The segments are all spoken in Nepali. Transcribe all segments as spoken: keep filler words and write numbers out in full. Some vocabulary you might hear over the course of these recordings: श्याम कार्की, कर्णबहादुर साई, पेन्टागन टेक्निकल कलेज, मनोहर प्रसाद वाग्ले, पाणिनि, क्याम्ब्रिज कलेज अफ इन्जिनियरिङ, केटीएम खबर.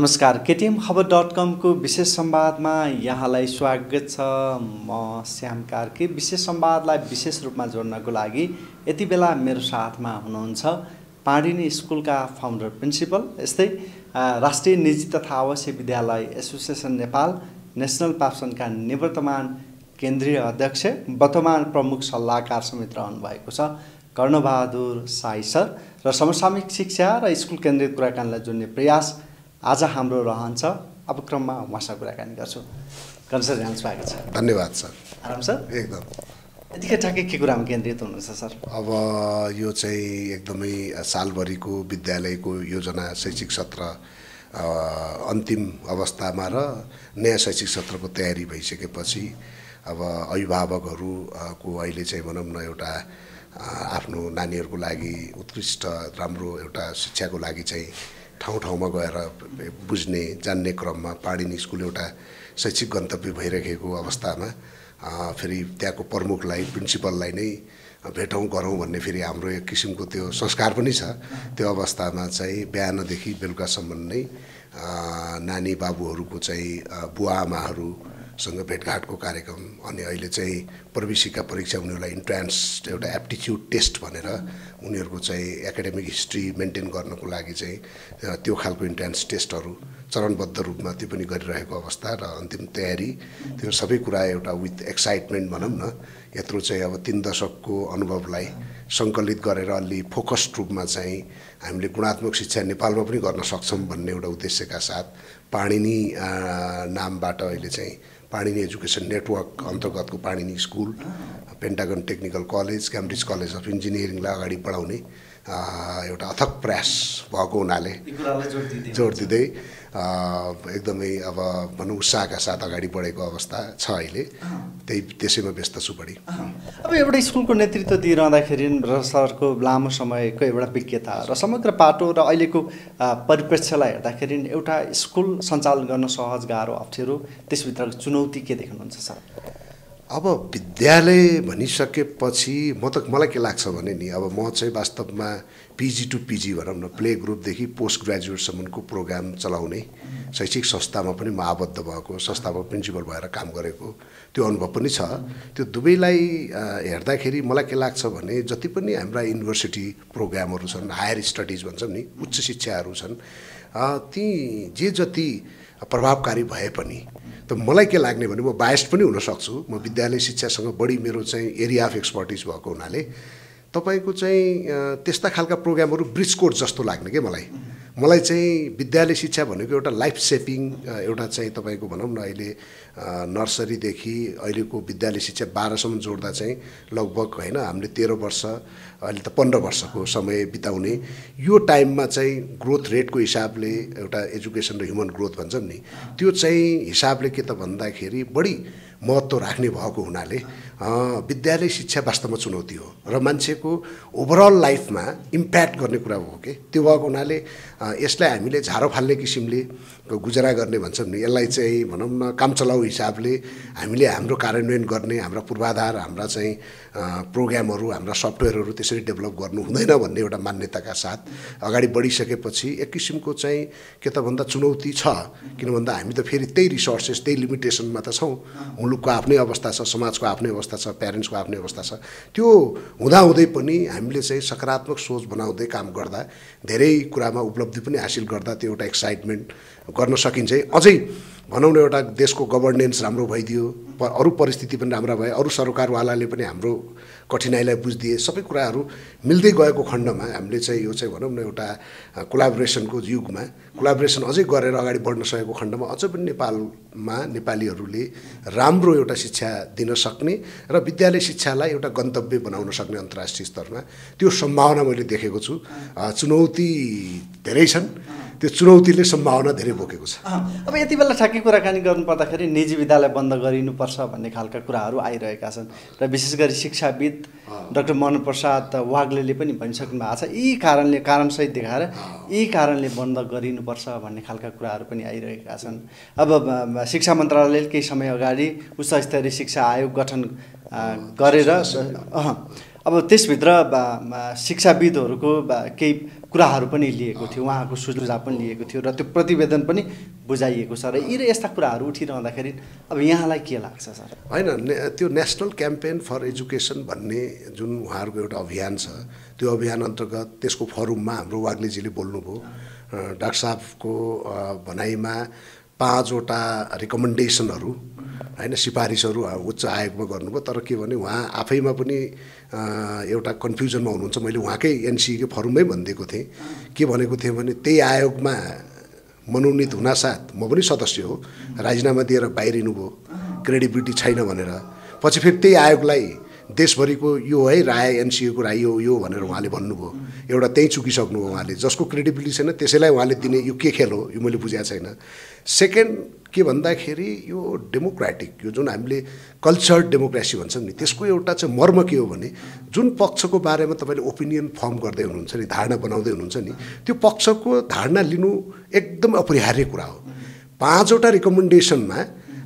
नमस्कार K T M Khabar dot com को विशेष संवादमा यहाँलाई स्वागत छ। म श्याम कार्की। विशेष संवादलाई विशेष रूपमा जोड्नको लागि यति बेला मेरो साथमा हुनुहुन्छ पाणिनि स्कुलका फाउन्डर प्रिन्सिपल, यस्तै राष्ट्रिय निजी तथा आवासीय विद्यालय एसोसिएसन नेपाल नेसनल पासनका निवर्तमान केन्द्रीय अध्यक्ष, वर्तमान प्रमुख सल्लाहकार समेत रहनुभएको छ कर्णबहादुर साई सर र समसामयिक शिक्षा र स्कुल केन्द्रित कुराकानीलाई जोड्ने प्रयास आज हाम्रो रहन्छ। अब क्रममा उहाँसँग कुराकानी गर्छु। कर्ण सर, यहाँलाई स्वागत छ। धन्यवाद सर। आराम सर? एकदम। यतिकै ठ्याक्कै के कुरामा केन्द्रित हुनुहुन्छ सर? अब यो चाहिँ एकदमै सालभरिको विद्यालयको योजना, शैक्षिक सत्र अन्तिम अवस्थामा र नयाँ शैक्षिक सत्रको तयारी भइसकेपछि अब अभिभावकहरूको अहिले चाहिँ भनौँ न एउटा आफ्नो नानीहरूको लागि उत्कृष्ट राम्रो एउटा शिक्षाको लागि चाहिँ ठाउँ ठाउँमा गएर बुझ्ने जान्ने क्रममा पाणिनि स्कुल एउटा शैक्षिक गन्तव्य भइरहेको अवस्थामा फेरि त्यहाँको प्रमुखलाई, प्रिन्सिपललाई नै भेटौँ गरौँ भन्ने फेरि हाम्रो एक किसिमको त्यो संस्कार पनि छ। त्यो अवस्थामा चाहिँ बिहानदेखि बेलुकासम्म नै नानी बाबुहरूको चाहिँ बुवा आमाहरूसँग भेटघाटको कार्यक्रम, अनि अहिले चाहिँ प्रवेशिका परीक्षा, उनीहरूलाई इन्ट्रान्स एउटा एप्टिच्युड टेस्ट भनेर उनीहरूको चाहिँ एकाडेमिक हिस्ट्री मेन्टेन गर्नको लागि चाहिँ त्यो खालको इन्ट्रान्स टेस्टहरू चरणबद्ध रूपमा त्यो पनि गरिरहेको अवस्था र अन्तिम तयारी, त्यो सबै कुरा एउटा विथ एक्साइटमेन्ट भनौँ न, यत्रो चाहिँ अब तीन दशकको अनुभवलाई सङ्कलित गरेर अलि फोकस्ड रूपमा चाहिँ हामीले गुणात्मक शिक्षा नेपालमा पनि गर्न सक्छौँ भन्ने एउटा उद्देश्यका साथ पाणिनि नामबाट अहिले चाहिँ पाणिनि एजुकेसन नेटवर्क अन्तर्गतको पाणिनि school, पेन्टागन टेक्निकल कलेज, Cambridge college of इन्जिनियरिङलाई अगाडि बढाउने एउटा अथक प्रयास भएको हुनाले जोड दिँदै एकदमै अब भनौँ उत्साहका साथ अगाडि बढेको अवस्था छ। अहिले त्यही त्यसैमा व्यस्त छु बढी। अब एउटा स्कुलको नेतृत्व दिइरहँदाखेरि र सरको लामो समयको एउटा विज्ञता र समग्र पाटो र अहिलेको परिप्रेक्ष्यलाई हेर्दाखेरि एउटा स्कुल सञ्चालन गर्न सहज, गाह्रो, अप्ठ्यारो, त्यसभित्रको चुनौती के देख्नुहुन्छ सर? अब विद्यालय भनिसकेपछि म त मलाई के लाग्छ भने नि, अब म चाहिँ वास्तवमा पिजी टु पिजी भनौँ न, प्ले ग्रुपदेखि पोस्ट ग्रेजुएटसम्मको प्रोग्राम चलाउने शैक्षिक संस्थामा पनि म आबद्ध भएको, संस्थामा प्रिन्सिपल भएर काम गरेको त्यो अनुभव पनि छ। त्यो दुवैलाई हेर्दाखेरि मलाई के लाग्छ भने जति पनि हाम्रा युनिभर्सिटी प्रोग्रामहरू छन्, हायर स्टडिज भन्छौँ नि, उच्च शिक्षाहरू छन्, ती जे जति प्रभावकारी भए पनि त मलाई के लाग्ने भने म बायस्ड पनि हुनसक्छु, म विद्यालय शिक्षासँग बढी मेरो चाहिँ एरिया अफ एक्सपर्टिज भएको हुनाले तपाईँको चाहिँ त्यस्ता खालका प्रोग्रामहरू ब्रिज कोर्स जस्तो लाग्ने के मलाई। मलाई चाहिँ विद्यालय शिक्षा भनेको एउटा लाइफ सेभिङ एउटा चाहिँ तपाईँको भनौँ न, अहिले नर्सरीदेखि अहिलेको विद्यालय शिक्षा बाह्रसम्म जोड्दा चाहिँ लगभग होइन हामीले तेह्र वर्ष, अहिले त पन्ध्र वर्षको समय बिताउने यो टाइममा चाहिँ ग्रोथ रेटको हिसाबले एउटा एजुकेसन र ह्युमन ग्रोथ भन्छौँ नि, त्यो चाहिँ हिसाबले के त भन्दाखेरि बढी महत्त्व राख्ने भएको हुनाले विद्यालय शिक्षा वास्तवमा चुनौती हो र मान्छेको ओभरअल लाइफमा इम्प्याक्ट गर्ने कुरा हो कि त्यो भएको हुनाले यसलाई हामीले झारो फाल्ने किसिमले गुजारा गर्ने भन्छौँ नि, यसलाई चाहिँ भनौँ न काम चलाउ हिसाबले हामीले हाम्रो कार्यान्वयन गर्ने, हाम्रा पूर्वाधार, हाम्रा चाहिँ प्रोग्रामहरू, हाम्रा सफ्टवेयरहरू त्यसरी डेभलप गर्नु हुँदैन भन्ने एउटा मान्यताका साथ अगाडि बढिसकेपछि एक किसिमको चाहिँ के त भन्दा चुनौती छ। किन भन्दा हामी त फेरि त्यही रिसोर्सेस, त्यही लिमिटेसनमा त छौँ, मुलुकको आफ्नै अवस्था छ, समाजको आफ्नै अवस्था छ, प्यारेन्ट्सको आफ्नै अवस्था छ। त्यो हुँदाहुँदै पनि हामीले चाहिँ सकारात्मक सोच बनाउँदै काम गर्दा धेरै कुरामा उपलब्धि पनि हासिल गर्दा त्यो एउटा एक्साइटमेन्ट गर्न सकिन्छ। अझै भनौँ न एउटा देशको गभर्नेन्स राम्रो भइदियो, अरू परिस्थिति पनि राम्रा भए, अरू सरकारवालाले पनि हाम्रो कठिनाइलाई बुझिदिए, सबै कुराहरू मिल्दै गएको खण्डमा हामीले चाहिँ यो चाहिँ भनौँ न एउटा कोलाबोरेसनको युगमा कोलाबोरेसन अझै गरेर अगाडि बढ्न सकेको खण्डमा अझै पनि नेपालमा नेपालीहरूले राम्रो एउटा शिक्षा दिन सक्ने र विद्यालय शिक्षालाई एउटा गन्तव्य बनाउन सक्ने अन्तर्राष्ट्रिय स्तरमा त्यो सम्भावना मैले देखेको छु। चुनौती धेरै छन्, त्यो चुनौतीले सम्भावना धेरै बोकेको छ। अब यति बेला ठ्याक्कै कुराकानी गर्नुपर्दाखेरि निजी विद्यालय बन्द गरिनुपर्छ भन्ने खालका कुराहरू आइरहेका छन् र विशेष गरी शिक्षाविद डाक्टर मनोहर प्रसाद वाग्लेले पनि भनिसक्नु भएको छ, यी कारणले, कारणसहित देखाएर यी कारणले बन्द गरिनुपर्छ भन्ने खालका कुराहरू पनि आइरहेका छन्। अब शिक्षा मन्त्रालयले केही समय अगाडि उच्च स्तरीय शिक्षा आयोग गठन गरेर अब अब त्यसभित्र शिक्षाविदहरुको केही कुराहरु पनि लिएको थियो, उहाँको सुझाव पनि लिएको थियो र त्यो प्रतिवेदन पनि बुझाइएको छ। र यी यस्ता कुराहरु उठिरहँदाखेरि अब यहाँलाई के लाग्छ सर? हैन, त्यो नेशनल क्याम्पेन फर एजुकेसन भन्ने जुन उहाँहरुको एउटा अभियान छ, त्यो अभियान अन्तर्गत त्यसको फोरममा हाम्रो वाग्लेजीले बोल्नुभयो। डाक्टर साहबको भनाइमा पाँचवटा रिकमेन्डेसनहरु हैन सिफारिसहरु उच्च आयोगमा गर्नुभयो, तर के भने उहाँ आफैमा पनि एउटा कन्फ्युजनमा हुनुहुन्छ। मैले उहाँकै एनसीईको फोरममै भनिदिएको थिएँ, के भनेको थिएँ भने त्यही आयोगमा मनोनित हुनासाथ म पनि सदस्य हो, राजीनामा दिएर बाहिरिनुभयो क्रेडिबिलिटी छैन भनेर। पछि फेरि त्यही आयोगलाई देशभरिको यो है राय एनसीईको राय हो यो भनेर उहाँले भन्नुभयो, एउटा त्यही चुकिसक्नुभयो। उहाँले जसको क्रेडिबिलिटी छैन त्यसैलाई उहाँले दिने यो के खेल हो, यो मैले बुझेको छैन। सेकेन्ड के भन्दाखेरि यो डेमोक्रेटिक, यो जुन हामीले कल्चर्ड डेमोक्रेसी भन्छौँ नि, त्यसको एउटा चाहिँ मर्म के हो भने जुन पक्षको बारेमा तपाईँले ओपिनियन फर्म गर्दै हुनुहुन्छ नि, धारणा बनाउँदै हुनुहुन्छ नि, त्यो पक्षको धारणा लिनु एकदम अपरिहार्य कुरा हो। पाँचवटा रिकमेन्डेसनमा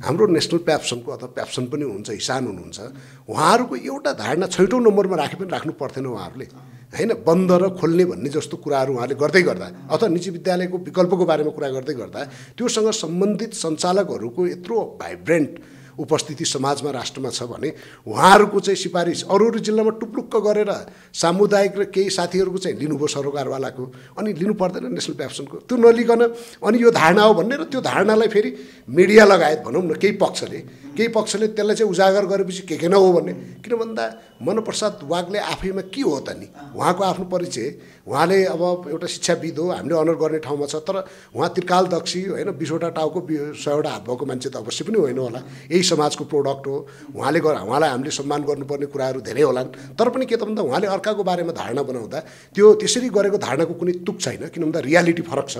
हाम्रो नेसनल प्याप्सनको अथवा प्याप्सन पनि हुनुहुन्छ, हिसान हुनुहुन्छ, उहाँहरूको एउटा धारणा छैटौँ नम्बरमा राखे पनि राख्नु पर्थेन उहाँहरूले, हैन। बन्द र खोल्ने भन्ने जस्तो कुराहरू उहाँले गर्दै गर्दा अथवा निजी विद्यालयको विकल्पको बारेमा कुरा गर्दै गर्दा त्योसँग सम्बन्धित सञ्चालकहरूको यत्रो भाइब्रेन्ट उपस्थिति समाजमा राष्ट्रमा छ भने उहाँहरूको चाहिँ सिफारिस अरू अरू जिल्लामा टुप्लुक्क गरेर सामुदायिक र केही साथीहरूको चाहिँ लिनुभयो सरकारवालाको, अनि लिनु पर्दैन नेसनल प्याप्सनको, त्यो नलिकन अनि यो धारणा हो भन्ने र त्यो धारणालाई फेरि मिडिया लगायत भनौँ न केही पक्षले केही पक्षले त्यसलाई चाहिँ उजागर गरेपछि के के न हो भन्ने। किन भन्दा मनप्रसाद वाग्ले आफैमा के हो त नि, उहाँको आफ्नो परिचय, उहाँले अब एउटा शिक्षाविद हो, हामीले अनर गर्ने ठाउँमा छ, तर उहाँ त्रिकालदक्षी होइन, बिसवटा टाउको सयवटा हात भएको मान्छे त अवश्य पनि होइन होला, यही समाजको प्रोडक्ट हो। उहाँले उहाँलाई हामीले सम्मान गर्नुपर्ने कुराहरू धेरै होलान्, तर पनि के त भन्दा उहाँले अर्काको बारेमा धारणा बनाउँदा त्यो त्यसरी गरेको धारणाको कुनै तुक छैन। किन भन्दा रियालिटी फरक छ।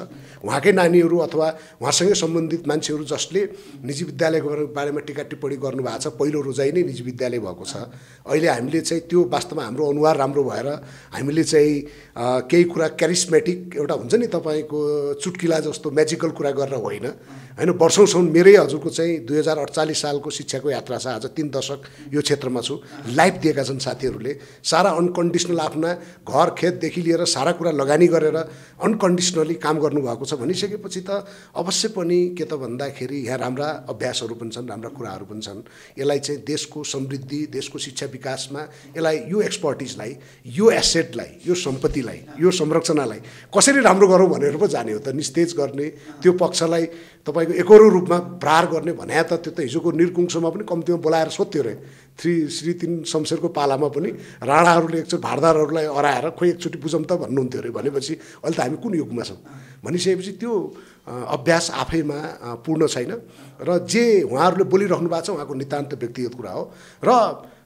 उहाँकै नानीहरू अथवा उहाँसँगै सम्बन्धित मान्छेहरू जसले निजी विद्यालयको बारेमा टिका टिप्पणी गर्नुभएको छ, पहिलो रोजाइ नै निजी विद्यालय भएको छ। अहिले हामीले चाहिँ त्यो वास्तवमा हाम्रो अनुहार राम्रो भएर हामीले चाहिँ केही कुरा क्यारिस्मेटिक एउटा हुन्छ नि तपाईँको चुटकिला जस्तो म्याजिकल कुरा गरेर होइन, हैन। वर्षौँसम्म मेरै हजुरको चाहिँ दुई हजार अडचालिस सालको शिक्षाको यात्रा छ, आज तीन दशक यो क्षेत्रमा छु, लाइफ दिएका छन् साथीहरूले, सारा अनकन्डिसनल आफ्ना घर खेतदेखि लिएर सारा कुरा लगानी गरेर अनकन्डिसनली काम गर्नुभएको छ। भनिसकेपछि त अवश्य पनि के त भन्दाखेरि यहाँ राम्रा अभ्यासहरू पनि छन्, राम्रा कुराहरू पनि छन्। यसलाई चाहिँ देशको समृद्धि, देशको शिक्षा विकासमा यसलाई यो एक्सपर्टिजलाई, यो एसेटलाई, यो सम्पत्तिलाई, यो संरचनालाई कसरी राम्रो गरौँ भनेर पो जाने हो त। निस्तेज गर्ने, त्यो पक्षलाई तपाईँको एकरो रूपमा प्रहार गर्ने भन्या त त्यो त हिजोको निरकुङ्समा पनि कम्तीमा बोलाएर सोध्थ्यो रे, थ्री श्री तिन शमशेरको पालामा पनि राणाहरूले एकचोटि भारदारहरूलाई हराएर खोइ एकचोटि बुझौँ त भन्नुहुन्थ्यो अरे। भनेपछि अहिले त हामी कुन युगमा छौँ? भनिसकेपछि त्यो अभ्यास आफैमा पूर्ण छैन र जे उहाँहरूले बोलिराख्नु भएको छ उहाँको नितान्त व्यक्तिगत कुरा हो। र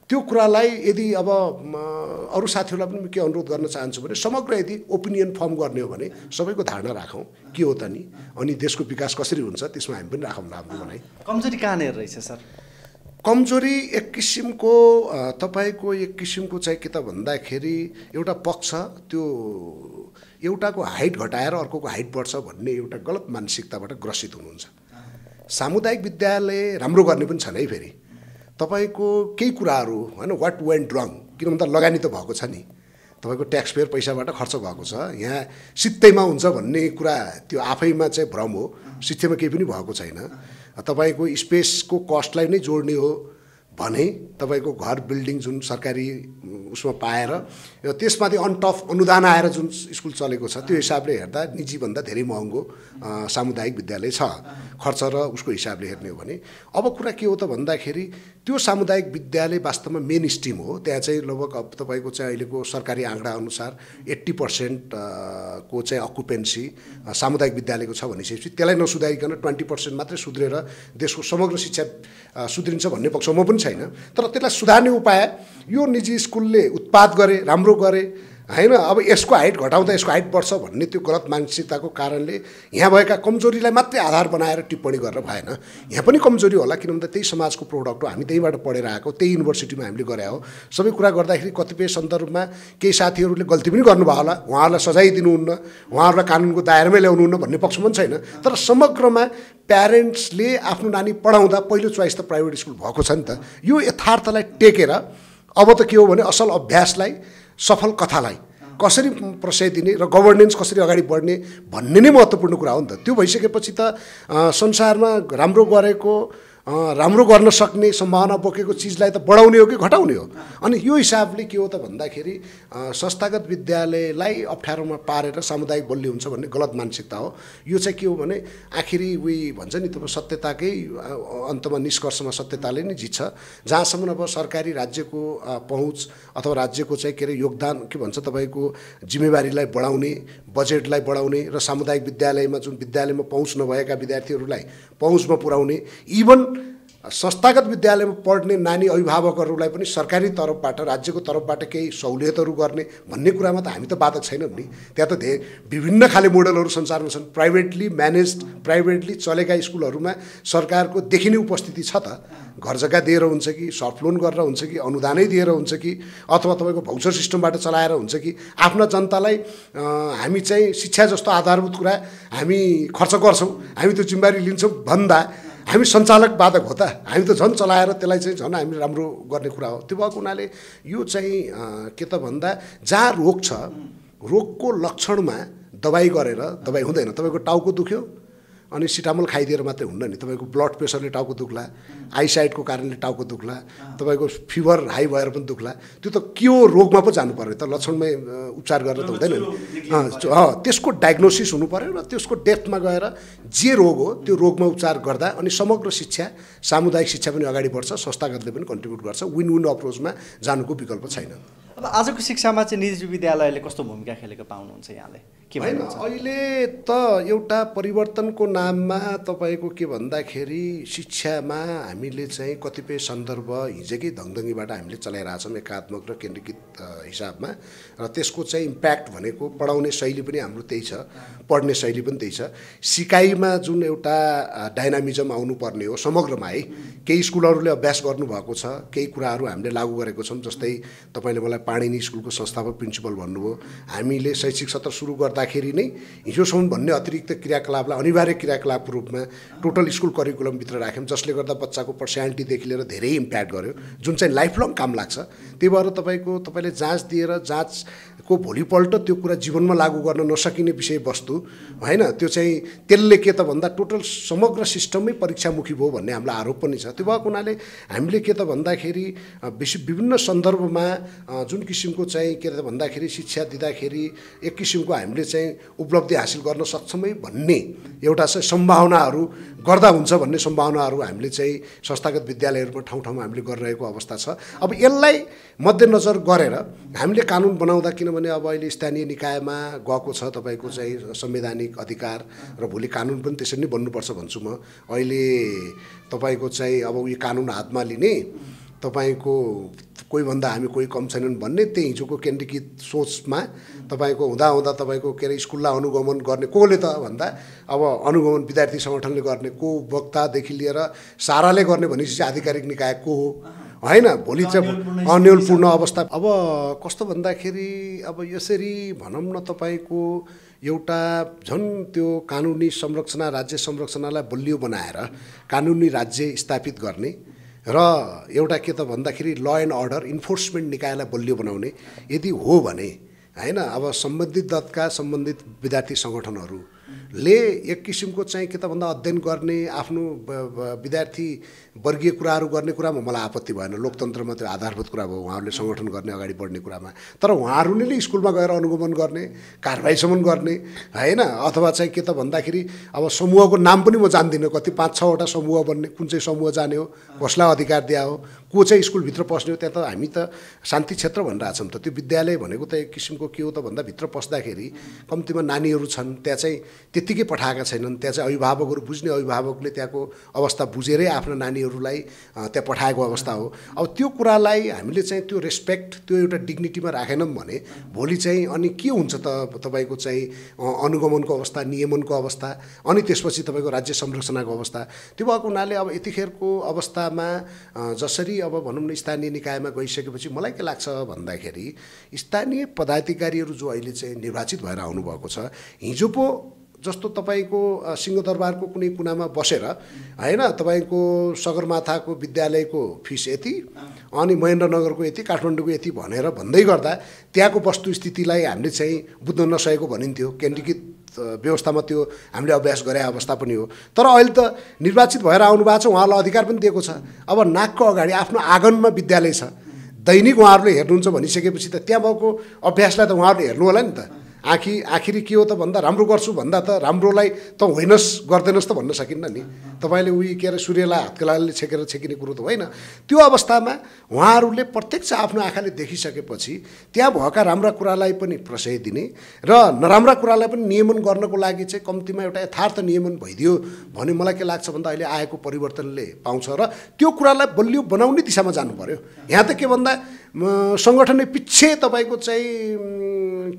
त्यो कुरालाई यदि अब अरू साथीहरूलाई पनि के अनुरोध गर्न चाहन्छु भने समग्र यदि ओपिनियन फर्म गर्ने हो भने सबैको धारणा राखौँ के हो त नि, अनि देशको विकास कसरी हुन्छ त्यसमा हामी पनि राखौँ लाग्नु मलाई। कमजोरी कहाँनिर रहेछ सर? कमजोरी एक किसिमको तपाईँको एक किसिमको चाहिँ के त भन्दाखेरि एउटा पक्ष त्यो एउटाको हाइट घटाएर अर्कोको हाइट बढ्छ भन्ने एउटा गलत मानसिकताबाट ग्रसित हुनुहुन्छ। सामुदायिक विद्यालय राम्रो गर्ने पनि छन् है, फेरि तपाईको केही कुराहरू हैन वाट वेन्ट रङ, किन भन्दा लगानी त भएको छ नि, तपाईको ट्याक्स पेयर पैसाबाट खर्च भएको छ, यहाँ सित्तैमा हुन्छ भन्ने कुरा त्यो आफैमा चाहिँ भ्रम हो। सित्तैमा केही पनि भएको छैन। तपाईको स्पेसको कस्टलाई नै जोड्ने हो भने तपाईको घर बिल्डिङ जुन सरकारी उसमा पाएर त्यसमाथि अनटफ अनुदान आएर जुन स्कुल चलेको छ त्यो हिसाबले हेर्दा निजीभन्दा धेरै महँगो सामुदायिक विद्यालय छ खर्च र उसको हिसाबले हेर्ने हो भने। अब कुरा के हो त भन्दाखेरि त्यो सामुदायिक विद्यालय वास्तवमा मेन स्ट्रिम हो, त्यहाँ चाहिँ लगभग अब तपाईँको चाहिँ अहिलेको सरकारी आँकडाअनुसार एट्टी पर्सेन्ट को चाहिँ अकुपेन्सी सामुदायिक विद्यालयको छ। भनिसकेपछि त्यसलाई नसुधारिकन ट्वेन्टी पर्सेन्ट मात्रै सुध्रेर देशको समग्र शिक्षा सुध्रिन्छ भन्ने पक्ष म पनि छैन, तर त्यसलाई सुधार्ने उपाय यो निजी स्कुलले उत्पाद गरे, राम्रो गरे, हैन। अब यसको हाइट घटाउँदा यसको हाइट बढ्छ भन्ने त्यो गलत मानसिकताको कारणले यहाँ भएका कमजोरीलाई मात्रै आधार बनाएर टिप्पणी गरेर भएन। यहाँ पनि कमजोरी होला, किन भन्दा त्यही समाजको प्रोडक्ट हो, हामी त्यहीबाट पढेर आएको, त्यही युनिभर्सिटीमा हामीले गरे हो। सबै कुरा गर्दाखेरि कतिपय सन्दर्भमा केही साथीहरूले गल्ती पनि गर्नुभयो होला, उहाँहरूलाई सजाय दिनुहुन्न, उहाँहरूलाई कानुनको दायरामै ल्याउनुहुन्न भन्ने पक्ष पनि छैन, तर समग्रमा प्यारेन्ट्सले आफ्नो नानी पढाउँदा पहिलो चोइस त प्राइभेट स्कुल भएको छ नि त। यो यथार्थलाई टेकेर अब त के हो भने असल अभ्यासलाई सफल कथालाई कसरी प्रशय दिने र गभर्नेन्स कसरी अगाडि बढ्ने भन्ने नै महत्त्वपूर्ण कुरा हो नि त। त्यो भइसकेपछि त संसारमा राम्रो गरेको राम्रो गर्न सक्ने सम्भावना बोकेको चिजलाई त बढाउने हो कि घटाउने हो। अनि यो हिसाबले के हो त भन्दाखेरि संस्थागत विद्यालयलाई अप्ठ्यारोमा पारेर सामुदायिक बलि हुन्छ भन्ने गलत मानसिकता हो। यो चाहिँ के हो भने आखिरी उही भन्छ नि तपाईँ सत्यताकै अन्तमा निष्कर्षमा सत्यताले नै जित्छ। जहाँसम्म अब सरकारी राज्यको पहुँच अथवा राज्यको चाहिँ के अरे योगदान के भन्छ तपाईँको जिम्मेवारीलाई बढाउने बजेटलाई बढाउने र सामुदायिक विद्यालयमा जुन विद्यालयमा पहुँच नभएका विद्यार्थीहरूलाई पहुँचमा पुर्याउने इभन संस्थागत विद्यालयमा पढ्ने नानी अभिभावकहरूलाई पनि सरकारी तर्फबाट राज्यको तर्फबाट केही सहुलियतहरू गर्ने भन्ने कुरामा त हामी त बाधक छैनौँ नि। त्यहाँ त धेरै विभिन्न खाले मोडलहरू संसारमा छन्। प्राइभेटली म्यानेज्ड प्राइभेटली चलेका स्कुलहरूमा सरकारको देखिने उपस्थिति छ त। घर जग्गा दिएर हुन्छ कि सफ्ट लोन गरेर हुन्छ कि अनुदानै दिएर हुन्छ कि अथवा तपाईँको भौचर सिस्टमबाट चलाएर हुन्छ कि आफ्ना जनतालाई हामी चाहिँ शिक्षा जस्तो आधारभूत कुरा हामी खर्च गर्छौँ हामी त्यो जिम्मेवारी लिन्छौँ भन्दा हामी सञ्चालक बाधक हो त। हामी त झन् चलाएर त्यसलाई चाहिँ झन् हामी राम्रो गर्ने कुरा हो। त्यो भएको हुनाले यो चाहिँ के त भन्दा जहाँ रोग छ रोगको लक्षणमा दबाई गरेर दबाई हुँदैन। तपाईँको टाउको दुख्यो अनि सिटामोल खाइदिएर मात्रै हुन्न नि। तपाईँको ब्लड प्रेसरले टाउको दुख्ला आइसाइटको कारणले टाउको दुख्ला तपाईँको फिभर हाई भएर पनि दुख्ला त्यो त के हो रोगमा पो जानु पर्यो त। लक्षणमै उपचार गर्न त हुँदैन नि। त्यसको डायग्नोसिस हुनु पर्यो र त्यसको डेप्थमा गएर जे रोग हो त्यो रोगमा उपचार गर्दा अनि समग्र शिक्षा सामुदायिक शिक्षा पनि अगाडि बढ्छ संस्थागतले पनि कन्ट्रिब्युट गर्छ। विन विन अप्रोचमा जानुको विकल्प छैन। अब आजको शिक्षामा चाहिँ निजी विद्यालयले कस्तो भूमिका खेलेको पाउनुहुन्छ यहाँले? होइन अहिले त एउटा परिवर्तनको नाममा तपाईँको के भन्दाखेरि शिक्षामा हामीले चाहिँ कतिपय सन्दर्भ हिजोकै धङधङीबाट हामीले चलाइरहेछौँ एकात्मक र केन्द्रीकृत हिसाबमा र त्यसको चाहिँ इम्प्याक्ट भनेको पढाउने शैली पनि हाम्रो त्यही छ पढ्ने शैली पनि त्यही छ। सिकाइमा जुन एउटा डाइनामिजम आउनुपर्ने हो समग्रमा है केही स्कुलहरूले अभ्यास गर्नुभएको छ केही कुराहरू हामीले लागू गरेको छौँ। जस्तै तपाईँले मलाई पाणिनि स्कुलको संस्थापक प्रिन्सिपल भन्नुभयो। हामीले शैक्षिक सत्र सुरु गर्दा खेरि नै हिजोसम्म भन्ने अतिरिक्त क्रियाकलापलाई अनिवार्य क्रियाकलापको रूपमा टोटल स्कुल करिकुलमभित्र राख्यौँ जसले गर्दा बच्चाको पर्सनालिटीदेखि लिएर धेरै इम्प्याक्ट गर्यो जुन चाहिँ लाइफ लङ काम लाग्छ। त्यही भएर तपाईँको तपाईँले जाँच दिएर जाँचको भोलिपल्ट त्यो कुरा जीवनमा लागू गर्न नसकिने विषयवस्तु होइन त्यो चाहिँ त्यसले के त भन्दा टोटल समग्र सिस्टमै परीक्षामुखी भयो भन्ने हामीलाई आरोप पनि छ। त्यो भएको हुनाले हामीले के त भन्दाखेरि विभिन्न सन्दर्भमा जुन किसिमको चाहिँ के त भन्दाखेरि शिक्षा दिँदाखेरि एक किसिमको हामीले चाहिँ उपलब्धि हासिल गर्न सक्छौँ भन्ने एउटा चाहिँ सम्भावनाहरू गर्दा हुन्छ भन्ने सम्भावनाहरू हामीले चाहिँ संस्थागत विद्यालयहरूमा ठाउँ ठाउँमा हामीले गरिरहेको अवस्था छ। अब यसलाई मध्यनजर गरेर हामीले कानुन बनाउँदा किनभने अब अहिले स्थानीय निकायमा गएको छ तपाईँको चाहिँ संवैधानिक अधिकार र भोलि कानुन पनि त्यसरी नै बन्नुपर्छ भन्छु म। अहिले तपाईँको चाहिँ अब यो कानुन हातमा लिने तपाईँको कोही भन्दा हामी कोही कम छैनन् भन्ने त्यही हिजोको केन्द्रीकृत सोचमा तपाईँको हुँदा हुँदा तपाईँको के अरे स्कुललाई अनुगमन गर्ने कोले त भन्दा अब अनुगमन विद्यार्थी सङ्गठनले गर्ने को वक्तादेखि लिएर साराले गर्ने भनेपछि चाहिँ आधिकारिक निकाय को हो होइन भोलि चाहिँ अन्यलपूर्ण अवस्था। अब कस्तो भन्दाखेरि अब यसरी भनौँ न तपाईँको एउटा झन् त्यो कानुनी संरचना राज्य संरचनालाई बलियो बनाएर कानुनी राज्य स्थापित गर्ने र एउटा के त भन्दाखेरि ल एन्ड अर्डर इन्फोर्समेन्ट निकायलाई बलियो बनाउने यदि हो भने हैन अब सम्बन्धित दलका सम्बन्धित विद्यार्थी सङ्गठनहरू ले एक किसिमको चाहिँ के त भन्दा अध्ययन गर्ने आफ्नो विद्यार्थी वर्गीय कुराहरू गर्ने कुरामा मलाई आपत्ति भएन। लोकतन्त्रमा त्यो आधारभूत कुरा भयो उहाँहरूले सङ्गठन गर्ने अगाडि बढ्ने कुरामा। तर उहाँहरूले स्कुलमा गएर अनुगमन गर्ने कारबाहीसम्म गर्ने होइन अथवा चाहिँ के त भन्दाखेरि अब समूहको नाम पनि म जान्दिनँ कति पाँच छवटा समूह बन्ने कुन चाहिँ समूह जाने हो कसलाई अधिकार दिया हो को चाहिँ स्कुलभित्र पस्ने हो। त्यहाँ त हामी त शान्ति क्षेत्र भनिरहेछौँ त। त्यो विद्यालय भनेको त एक किसिमको के हो त भन्दा भित्र पस्दाखेरि कम्तीमा नानीहरू छन् त्यहाँ चाहिँ त्यत्तिकै पठाएका छैनन्। त्यहाँ चाहिँ अभिभावकहरू बुझ्ने अभिभावकले त्यहाँको अवस्था बुझेरै आफ्ना नानीहरूलाई त्यहाँ पठाएको अवस्था हो। अब त्यो कुरालाई हामीले चाहिँ त्यो रेस्पेक्ट त्यो एउटा डिग्निटीमा राखेनौँ भने भोलि चाहिँ अनि के हुन्छ त तपाईँको चाहिँ अनुगमनको अवस्था नियमनको अवस्था अनि त्यसपछि तपाईँको राज्य संरचनाको अवस्था। त्यो भएको हुनाले अब यतिखेरको अवस्थामा जसरी अब भनौँ न स्थानीय निकायमा गइसकेपछि मलाई के लाग्छ भन्दाखेरि स्थानीय पदाधिकारीहरू जो अहिले चाहिँ निर्वाचित भएर आउनुभएको छ हिजो पो जस्तो तपाईको सिंहदरबारको कुनै कुनामा बसेर हैन तपाईको सगरमाथाको विद्यालयको फीस यति अनि महेन्द्रनगरको यति काठमाडौँको यति भनेर भन्दै गर्दा त्यहाँको वस्तुस्थितिलाई हामीले चाहिँ बुझ्न नसकेको भनिन्थ्यो। केन्द्रीकृत व्यवस्थामा त्यो हामीले अभ्यास गरे अवस्था पनि हो। तर अहिले त निर्वाचित भएर आउनु भएको छ, उहाँलाई अधिकार पनि दिएको छ। अब नाकको अगाडि आफ्नो आँगनमा विद्यालय छ, दैनिक उहाँहरूले हेर्नुहुन्छ भनिसकेपछि त त्यहाँ भएको अभ्यासलाई त उहाँहरूले हेर्नु होला नि त। आखि आखिरी के हो त भन्दा राम्रो गर्छु भन्दा त राम्रोलाई त होइनस् गर्दैनस् त भन्न सकिन्न नि। तपाईले उही के अरे सूर्यलाई हातकलाले छेकेर छेकिने कुरो त होइन। त्यो अवस्थामा उहाँहरूले प्रत्यक्ष आफ्नो आँखाले देखिसकेपछि त्यहाँ भएका राम्रा कुरालाई पनि प्रशय दिने र नराम्रा कुरालाई पनि नियमन गर्नको लागि चाहिँ कम्तीमा एउटा यथार्थ नियमन भइदियो भने मलाई के लाग्छ भन्दा अहिले आएको परिवर्तनले पाउँछ र त्यो कुरालाई बलियो बनाउने दिशामा जानु पर्यो। यहाँ त के भन्दा संगठन पिछे तपाईको चाहिँ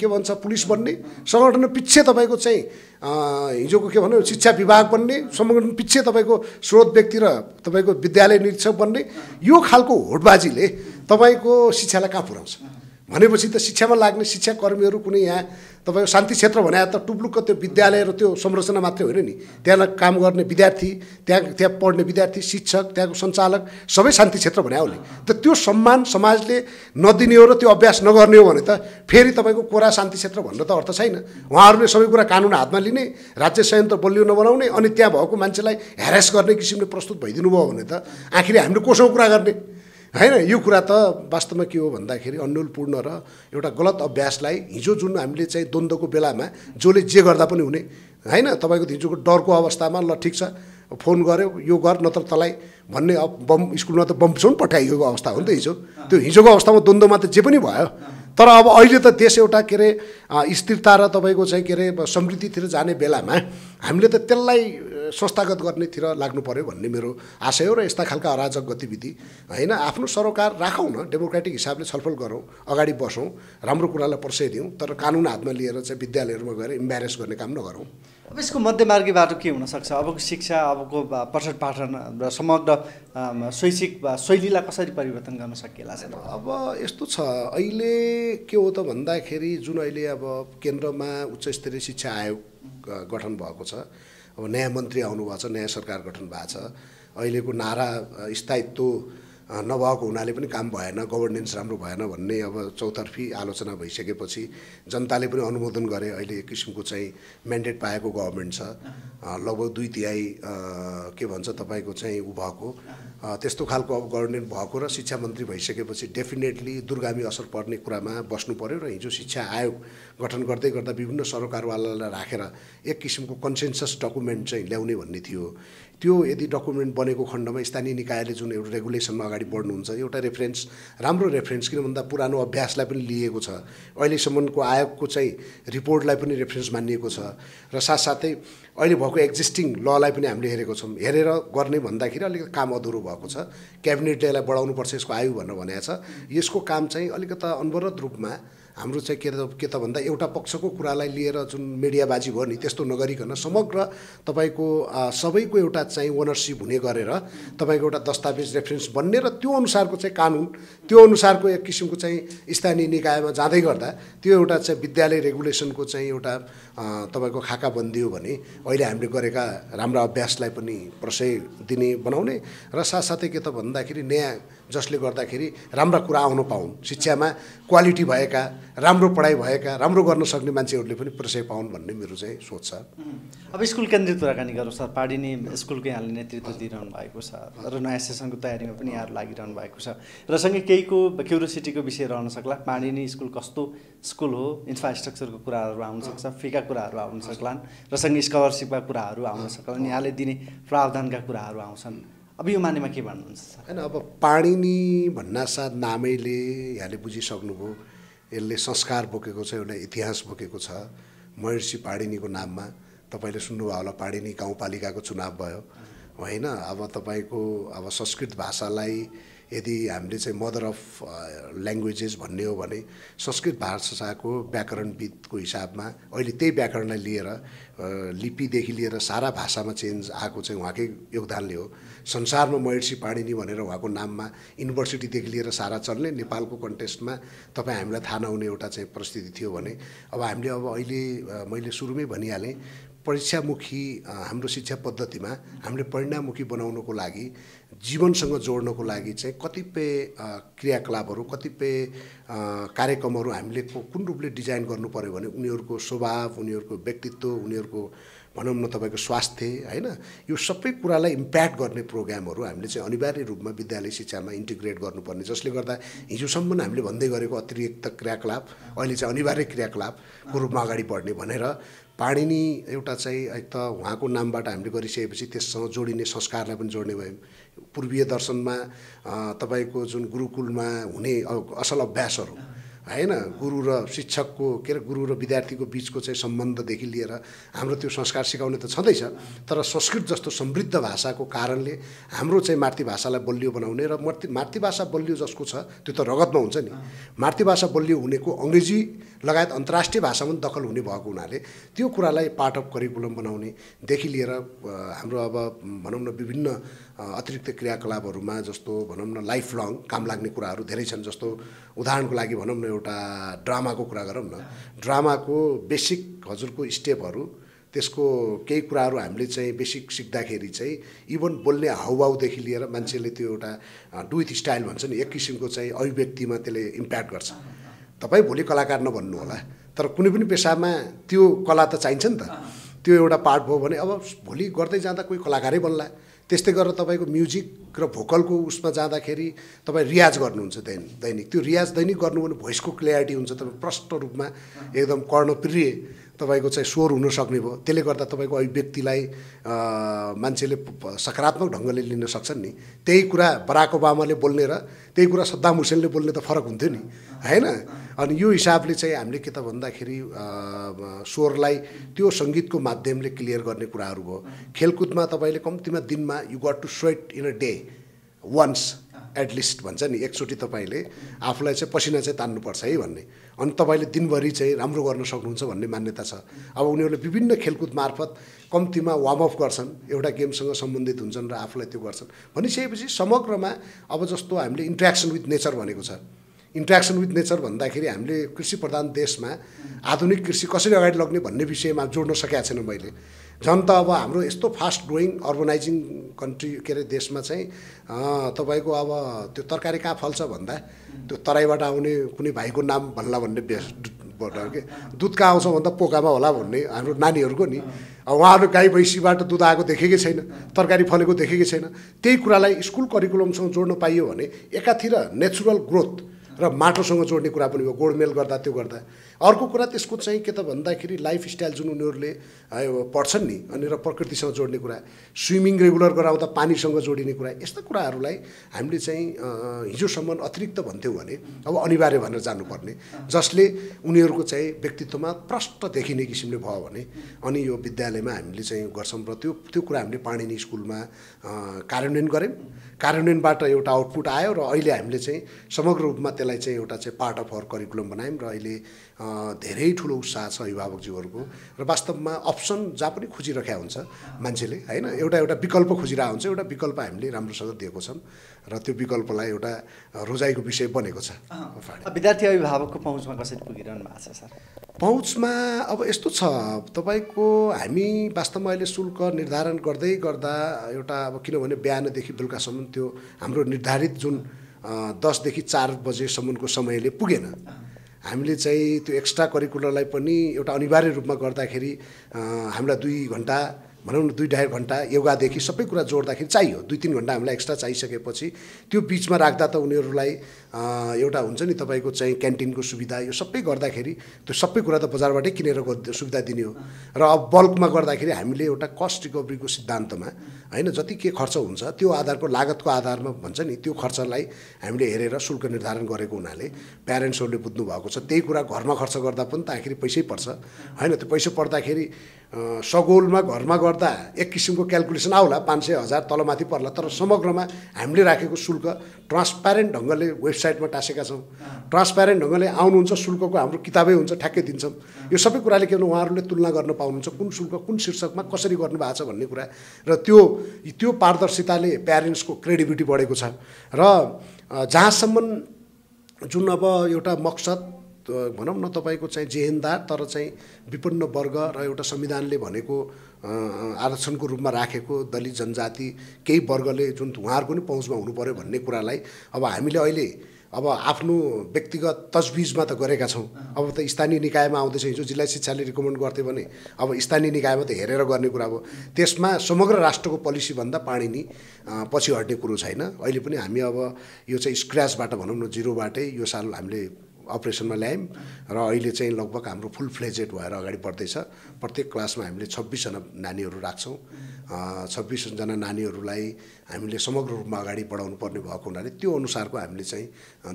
के भन्छ पुलिस बन्ने, संगठन पिछे तपाईको चाहिँ हिजोको के भन्यो शिक्षा विभाग बन्ने, संगठन पिछे तपाईको स्रोत व्यक्ति र तपाईको विद्यालय निरीक्षक बन्ने, यो खालको होडबाजीले तपाईको शिक्षालाई कहाँ पुर्याउँछ भनेपछि त शिक्षामा लाग्ने शिक्षाकर्मीहरू कुनै यहाँ तपाईको शान्ति क्षेत्र भने त टुप्लुक्क त्यो विद्यालय र त्यो संरचना मात्रै होइन नि। त्यहाँ काम गर्ने विद्यार्थी, त्यहाँ त्यहाँ पढ्ने विद्यार्थी, शिक्षक, त्यहाँको सञ्चालक सबै शान्ति क्षेत्र भने आउने त त्यो सम्मान समाजले नदिने हो र त्यो अभ्यास नगर्ने हो भने त फेरि तपाईँको कोरा शान्ति क्षेत्र भनेर त अर्थ छैन। उहाँहरूले सबै कुरा कानुन हातमा लिने, राज्य संयन्त्र बलियो नबनाउने अनि त्यहाँ भएको मान्छेलाई ह्यारेस गर्ने किसिमले प्रस्तुत भइदिनु भयो भने त आखिर हामीले कोसँग कुरा गर्ने हैन। यो कुरा त वास्तवमा के हो भन्दाखेरि अन्यलपूर्ण र एउटा गलत अभ्यासलाई हिजो जुन हामीले चाहिँ द्वन्द्वको बेलामा जसले जे गर्दा पनि हुने हैन। तपाईको हिजोको डरको अवस्थामा ल ठीक छ फोन गर्यो यो गर नत्र तलाई भन्ने बम स्कुलमा त बमसम्म पठाइएको अवस्था हो नि त हिजो। त्यो हिजोको अवस्थामा द्वन्द्वमा त जे पनि भयो, तर अब अहिले त देश एउटा के अरे स्थिरता र तपाईँको चाहिँ के अरे समृद्धितिर जाने बेलामा हामीले त त्यसलाई संस्थागत गर्नेतिर लाग्नु पर्यो भन्ने मेरो आशय हो। र यस्ता खालका अराजक गतिविधि हैन, आफ्नो सरोकार राखौँ न, डेमोक्रेटिक हिसाबले छलफल गरौँ, अगाडि बसौँ, राम्रो कुरालाई प्रशय दिउँ, तर कानुन हातमा लिएर चाहिँ विद्यालयहरूमा गएर इम्ब्यारेस गर्ने काम नगरौँ। अब यसको मध्यमार्गी बाटो के हुनसक्छ? अबको शिक्षा, अबको पठन पाठन र समग्र शैक्षिक शैलीलाई कसरी परिवर्तन गर्न सकिएला? अब यस्तो छ अहिले के हो त भन्दाखेरि जुन अहिले अब केन्द्रमा उच्च स्तरीय शिक्षा आयोग गठन भएको छ, अब नयाँ मन्त्री आउनुभएको छ, नयाँ सरकार गठन भएको छ। अहिलेको नारा स्थायित्व नभएको हुनाले पनि काम भएन, गभर्नेन्स राम्रो भएन भन्ने अब चौतर्फी आलोचना भइसकेपछि जनताले पनि अनुमोदन गरे। अहिले एक किसिमको चाहिँ म्यान्डेट पाएको गभर्मेन्ट छ, लगभग दुई तिहाई के भन्छ तपाईँको चाहिँ उ भएको त्यस्तो खालको अब गभर्नेन्स भएको र शिक्षा मन्त्री भइसकेपछि डेफिनेटली दुर्गामी असर पर्ने कुरामा बस्नु पर्यो। र हिजो शिक्षा आयोग गठन गर्दै गर्दा विभिन्न सरकारवालालाई राखेर एक किसिमको कन्सेन्सस डकुमेन्ट चाहिँ ल्याउने भन्ने थियो। त्यो यदि डकुमेन्ट बनेको खण्डमा स्थानीय निकायले जुन एउटा रेगुलेसनमा अगाडि बढ्नुहुन्छ, एउटा रेफरेन्स राम्रो रेफरेन्स किन भन्दा पुरानो अभ्यासलाई पनि लिएको छ, अहिलेसम्मको आयोगको चाहिँ रिपोर्टलाई पनि रेफरेन्स मानिएको छ र साथसाथै अहिले भएको एक्जिस्टिङ ललाई पनि हामीले हेरेको छौँ। हेरेर गर्ने भन्दाखेरि अलिकति काम अधुरो भएको छ। क्याबिनेटले यसलाई बढाउनुपर्छ यसको आयु भनेर भनेको छ। यसको काम चाहिँ अलिकता अनवरत रूपमा हाम्रो चाहिँ के त के त भन्दा एउटा पक्षको कुरालाई लिएर जुन मिडियाबाजी भयो नि त्यस्तो नगरिकन समग्र तपाईँको सबैको एउटा चाहिँ ओनरसिप हुने गरेर तपाईँको एउटा दस्तावेज रेफरेन्स बन्ने र त्यो अनुसारको चाहिँ कानुन, त्यो अनुसारको एक किसिमको चाहिँ स्थानीय निकायमा जाँदै गर्दा त्यो एउटा चाहिँ विद्यालय रेगुलेसनको चाहिँ एउटा तपाईँको खाका बन्दियो भने अहिले हामीले गरेका राम्रा अभ्यासलाई पनि प्रशय दिने बनाउने र साथसाथै के त भन्दाखेरि नयाँ जसले गर्दाखेरि राम्रा कुरा आउन पाउन्, शिक्षामा क्वालिटी भएका, राम्रो पढाइ भएका, राम्रो गर्न सक्ने मान्छेहरूले पनि प्रशय पाउन् भन्ने मेरो चाहिँ सोच छ। अब स्कुल केन्द्रित कुराकानी गरौँ सर। पाणिनि स्कुलकै हालले नेतृत्व दिइरहनु भएको छ र नयाँ सेसनको तयारीमा पनि यहाँहरू लागिरहनु भएको छ र सँगै केहीको क्युरियोसिटीको विषय रहन सक्ला। पाणिनि स्कुल कस्तो स्कुल हो, इन्फ्रास्ट्रक्चरको कुराहरू आउनसक्छ, फीका कुराहरू आउन सक्लान् र सँगै स्कलरसिपका कुराहरू आउन सक्लान्, यहाँले दिने प्रावधानका कुराहरू आउँछन्। अब यो मानेमा के भन्नुहुन्छ? हैन, अब पाणिनि भन्नासाथ नामैले यहाँले बुझिसक्नुभयो यसले संस्कार बोकेको छ, एउटा इतिहास बोकेको छ। महर्षि पाणिनिको नाममा तपाईँले सुन्नुभयो होला पाणिनि गाउँपालिकाको चुनाव भयो होइन। अब तपाईँको अब संस्कृत भाषालाई यदि हामीले चाहिँ मदर अफ ल्याङ्ग्वेजेस भन्ने हो भने संस्कृत भाषाको व्याकरणविदको हिसाबमा अहिले त्यही व्याकरणलाई लिएर लिपिदेखि लिएर सारा भाषामा चेन्ज आएको चाहिँ उहाँकै योगदानले हो। संसारमा महर्षि पाणिनि भनेर उहाँको नाममा युनिभर्सिटीदेखि लिएर सारा चल्ने, नेपालको कन्टेस्टमा तपाईँ हामीलाई थाहा नहुने एउटा चाहिँ परिस्थिति थियो भने अब हामीले अब अहिले मैले सुरुमै भनिहालेँ परीक्षामुखी हाम्रो शिक्षा पद्धतिमा हामीले परिणाममुखी बनाउनको लागि जीवनसँग जोड्नको लागि चाहिँ कतिपय क्रियाकलापहरू कतिपय कार्यक्रमहरू हामीले कुन रूपले डिजाइन गर्नुपर्यो भने उनीहरूको स्वभाव उनीहरूको व्यक्तित्व उनीहरूको भनौं न तपाईको स्वास्थ्य हैन यो सबै कुरालाई इम्प्याक्ट गर्ने प्रोग्रामहरु हामीले चाहिँ अनिवार्य रूपमा विद्यालय शिक्षामा इन्टिग्रेट गर्नुपर्ने जसले गर्दा हिजोसम्म हामीले भन्दै गरेको अतिरिक्त क्रियाकलाप अहिले चाहिँ अनिवार्य क्रियाकलापको रूपमा अगाडि बढ्ने भनेर पाणिनि एउटा चाहिँ एक त उहाँको नामबाट हामीले गरिसकेपछि त्यससँग जोडिने संस्कारलाई पनि जोड्ने भयौं। पूर्वीय दर्शनमा तपाईको जुन गुरुकुलमा हुने असल अभ्यासहरु हैन गुरु र शिक्षकको के र गुरु र विद्यार्थीको बीचको चाहिँ सम्बन्धदेखि लिएर हाम्रो त्यो संस्कार सिकाउने त छँदैछ तर संस्कृत जस्तो समृद्ध भाषाको कारणले हाम्रो चाहिँ मातृभाषालाई बलियो बनाउने र मातृभाषा बलियो जसको छ त्यो त रगतमा हुन्छ नि। मातृभाषा बलियो हुनेको अंग्रेजी लगायत अन्तर्राष्ट्रिय भाषामा पनि दखल हुने भएको हुनाले त्यो कुरालाई पार्ट अफ करिकुलम बनाउने देखि लिएर हाम्रो अब भनौं न विभिन्न अतिरिक्त क्रियाकलापहरुमा जस्तो भनौं न लाइफ लङ काम लाग्ने कुराहरु धेरै छन्। जस्तो उदाहरणको लागि भनौं न एउटा ड्रामाको कुरा गरौं न ड्रामाको बेसिक हजुरको स्टेपहरु त्यसको केही कुराहरु हामीले चाहिँ बेसिक सिक्दाखेरि चाहिँ इभन बोल्ने हावभाव देखि लिएर मान्छेले त्यो एउटा डु इट स्टाइल भन्छ नि एक किसिमको चाहिँ अभिव्यक्तिमा त्यसले इम्प्याक्ट गर्छ। तपाई भोलि कलाकार नबन्नु होला तर कुनै पनि पेशामा त्यो कला त चाहिन्छ नि त त्यो एउटा पार्ट भयो भने अब भोलि गर्दै जाँदा कोही कलाकारै बन्ला। त्यस्तै गरेर तपाईको म्युजिक र भोकलको उसमा जाँदाखेरि तपाई रियाज गर्नुहुन्छ दैनिक त्यो रियाज दैनिक गर्नु भने भोइसको क्ल्यारिटी हुन्छ तपाईं प्रष्ट रूपमा एकदम कर्णप्रिय तपाईको चाहिँ स्वर हुन सक्ने भयो। त्यसले गर्दा तपाईको अभिव्यक्तिलाई मान्छेले सकारात्मक ढंगले लिन सक्छन् नि। त्यही कुरा बराक ओबामाले बोल्ने र त्यही कुरा सद्दाम हुसैनले बोल्ने त फरक हुन्थ्यो नि हैन। अनि यो हिसाबले चाहिँ हामीले के त भन्दाखेरि स्वरलाई त्यो संगीतको माध्यमले क्लियर गर्ने कुराहरु भयो। खेलकुदमा तपाईले कम्तिमा दिनमा you got to sweat in a day once at least भन्छ नि एकचोटी तपाईले आफुलाई चाहिँ पसिना चाहिँ तान्नु पर्छ है भन्ने। अनि तपाईले दिनभरि चाहिँ राम्रो गर्न सक्नुहुन्छ भन्ने मान्यता छ। अब उनीहरुले विभिन्न खेलकुद मार्फत कम्तिमा वार्म अप गर्छन् एउटा गेमसँग सम्बन्धित हुन्छन् र आफुलाई त्यो गर्छन् भनिसकेपछि समग्रमा अब जस्तो हामीले इन्टरेक्सन विथ नेचर भनेको छ। इन्टरेक्सन विथ नेचर भन्दाखेरि हामीले कृषि प्रधान देशमा आधुनिक कृषि कसरी अगाडि लग्ने भन्ने विषयमा जोड्न सकेको छैन मैले। झन् त अब हाम्रो यस्तो फास्ट ग्रोइङ अर्बनाइजिङ कन्ट्री के रे देशमा चाहिँ तपाईको अब त्यो तरकारी कहाँ फल्छ भन्दा त्यो तराईबाट आउने कुनै भाइको नाम भन्ला भन्ने बेसबाट के दूध कहाँ आउँछ भन्दा पोकामा होला भन्ने हाम्रो नानीहरुको नि। अब उहाँहरु गाई भैँसीबाट दूध आएको देखेकै छैन तरकारी फलेको देखेकै छैन। त्यही कुरालाई स्कुल करिकुलमसँग जोड्न पाइयो भने एकातिर नेचुरल ग्रोथ र माटोसँग जोड्ने कुरा पनि हो गोडमेल गर्दा त्यो गर्दा। अर्को कुरा त्यसको चाहिँ के त भन्दाखेरि लाइफस्टाइल जुन उनीहरुले पढ्छन् नि अनि र प्रकृतिसँग जोड्ने कुरा स्विमिङ रेगुलर गराउँदा पानीसँग जोडिने कुरा यस्ता कुराहरुलाई हामीले चाहिँ हिजोसम्म अतिरिक्त भन्थ्यौ भने अब अनिवार्य भनेर जान्नुपर्ने जसले उनीहरुको चाहिँ व्यक्तित्वमा प्रष्ट देखिने किसिमले भयो भने अनि यो विद्यालयमा हामीले चाहिँ गर्छौं र त्यो त्यो कुरा हामीले पाणिनि स्कुलमा कार्यान्वयन गर्यौं। कार्यान्वयनबाट एउटा आउटपुट आयो र अहिले हामीले चाहिँ समग्र रूपमा त्यसलाई चाहिँ एउटा चाहिँ पार्ट अफ आवर करिकुलम बनायौं र अहिले धेरै ठूलो उत्साह छ अभिभावकज्यूहरुको र वास्तवमा अप्सन जहाँ पनि खोजिराखेको हुन्छ मान्छेले हैन एउटा एउटा विकल्प खोजिरहेको हुन्छ एउटा विकल्प हामीले राम्रोसँग दिएको छौं र त्यो विकल्पलाई एउटा रोजाइको विषय बनेको छ। विद्यार्थी अभिभावकको पहुँचमा कसरी पुगिरहनु भएको छ सर? पहुँचमा अब यस्तो छ तपाईको हामी वास्तवमा अहिले शुल्क निर्धारण गर्दै गर्दा एउटा अब किनभने बिहानदेखि बेलुकासम्म त्यो हाम्रो निर्धारित जुन दस देखि चार बजेसम्मको समयले पुगेन। हामीले चाहिँ त्यो एक्स्ट्रा करिकुलरलाई पनि एउटा अनिवार्य रूपमा गर्दाखेरि हामीलाई दुई घण्टा भनौं न दुई ढाई घण्टा योगादेखि सबै कुरा जोड्दाखेरि चाहियो दुई तीन घण्टा हामीलाई एक्स्ट्रा चाहिसकेपछि त्यो बीचमा राख्दा त उनीहरुलाई एउटा हुन्छ नि तपाईको चाहिँ क्यान्टिनको सुविधा यो सबै गर्दाखेरि त्यो सबै कुरा त बजारबाटै किनेर सुविधा दिने हो। र अब बल्कमा गर्दाखेरि हामीले एउटा कस्ट रिकभरीको सिद्धान्तमा हैन जति के खर्च हुन्छ त्यो आधारको लागतको आधारमा भन्छ नि त्यो खर्चलाई हामीले हेरेर शुल्क निर्धारण गरेको हुनाले प्यारेन्ट्सहरुले बुझ्नु भएको छ। त्यही कुरा घरमा खर्च गर्दा पनि त आखिर पैसै पर्छ हैन। त्यो पैसा पर्दाखेरि सगोलमा घरमा गर्दा एक किसिमको क्याल्कुलेसन आउला पाँच सय हजार तलमाथि पर्ला तर समग्रमा हामीले राखेको शुल्क ट्रान्सप्यारेन्ट ढंगले वेबसाइटमा टासेका छौं। ट्रान्सप्यारेन्ट ढंगले आउनुहुन्छ शुल्कको हाम्रो किताबै हुन्छ ठ्याक्कै दिन्छौं। यो सबै कुराले के भन्नु उहाँहरुले तुलना गर्न पाउनुहुन्छ कुन शुल्क कुन शीर्षकमा कसरी गर्नु भएको छ भन्ने कुरा र त्यो त्यो पारदर्शिताले प्यारेन्ट्सको क्रेडिबिलिटी बढेको छ। र जहाँसम्म जुन अब एउटा मकसद भनौं न तपाईको चाहिँ जेहेन्दार तर चाहिँ विपन्न वर्ग र एउटा संविधानले भनेको आरक्षणको रूपमा राखेको दलित जनजाति केही वर्गले जुन उहाँहरुको नि पहुँचमा हुनु पर्यो भन्ने कुरालाई अब हामीले अहिले अब आफ्नो व्यक्तिगत तजबिजमा त गरेका छौं। अब त स्थानीय निकायमा आउँदैछ, हिजो जिल्ला शिक्षाले रिकमेन्ड गर्थे भने अब स्थानीय निकायमा त हेरेर गर्ने कुरा हो। त्यसमा समग्र राष्ट्रको पोलिसी भन्दा पाणिनि पछि हट्ने कुरो छैन। अहिले पनि हामी अब यो चाहिँ स्क्रैचबाट भनौं न जिरोबाटै यो साल हामीले अपरेसनमा ल्यायौं र अहिले चाहिँ लगभग हाम्रो फुल फ्लेजेड भएर अगाडि बढ्दैछ। प्रत्येक क्लासमा हामीले छब्बीस जना नानीहरू राख्छौं। छब्बीस जना नानीहरूलाई हामीले समग्र रूपमा अगाडि बढाउनु पर्ने भएको हुनाले त्यो अनुसारको हामीले चाहिँ